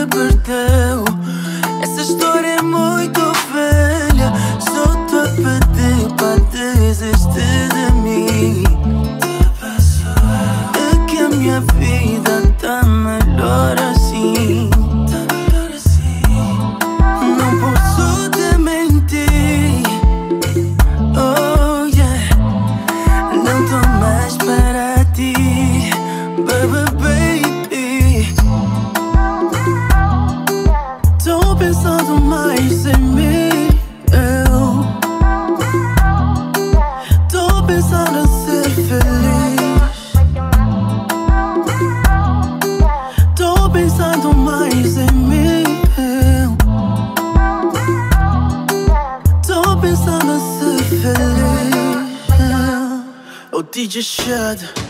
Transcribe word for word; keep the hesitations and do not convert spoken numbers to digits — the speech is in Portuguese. se perdeu. Essa história é muito velha. Só te a pedir para desistir de mim. É que a minha vida está melhor assim. Não posso te mentir. Oh yeah. Não estou mais para ti, baby. Tô pensando mais em mim, eu. Tô pensando em ser feliz. Tô pensando mais em mim, eu. Tô pensando em ser feliz. Oh D J Shad.